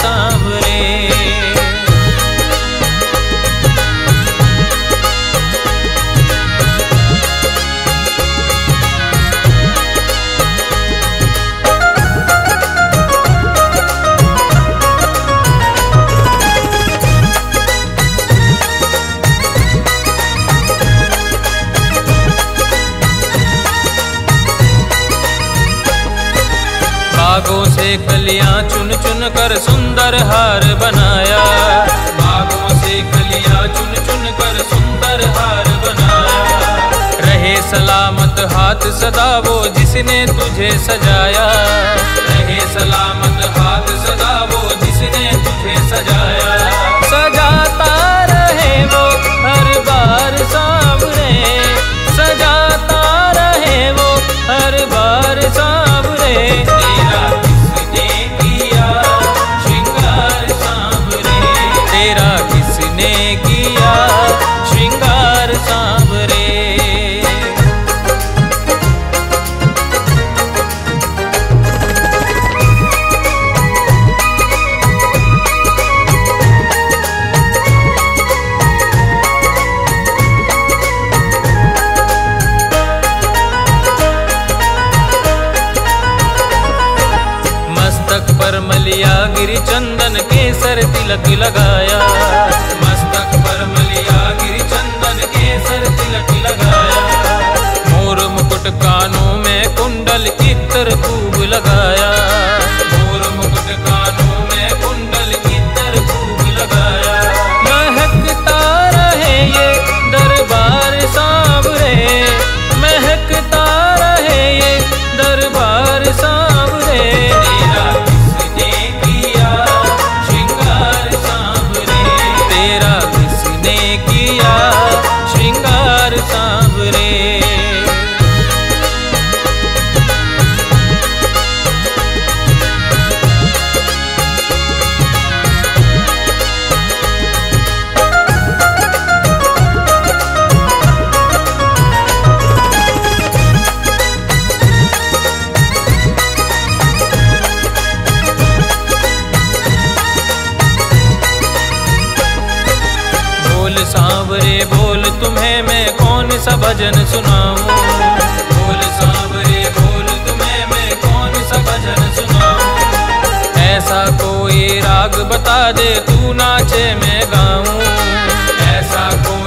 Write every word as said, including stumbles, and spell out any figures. सांवरे। बागों से कलियां चुन चुन कर सुंदर हार बनाया, बागों से कलियां चुन चुन कर सुंदर हार बनाया। रहे सलामत हाथ सदा वो जिसने तुझे सजाया, रहे सलामत हाथ सदा वो जिसने तुझे सजाया। सजाता रहे वो हर बार सांवरे, सजाता रहे वो हर बार सांवरे। तेरा किसने किया श्रृंगार सांवरे। मस्तक पर मलिया गिरी चंदन केसर तिलक लगाया, मस्तक पर मलिया गिरी चंदन केसर तिलक लगाया। मोर मुकुट कानों में कुंडल इत्र खूब लगाया, मोर मुकुट कानों में कुंडल इत्र खूब लगाया। महकता रहे ये दरबार सांवरे, महकता रहे ये दरबार सांवरे। सांवरे बोल तुम्हें मैं कौन सा भजन सुनाऊं, बोल सांवरे बोल तुम्हें मैं कौन सा भजन सुनाऊं। ऐसा कोई राग बता दे तू नाचे मैं गाऊं, ऐसा कोई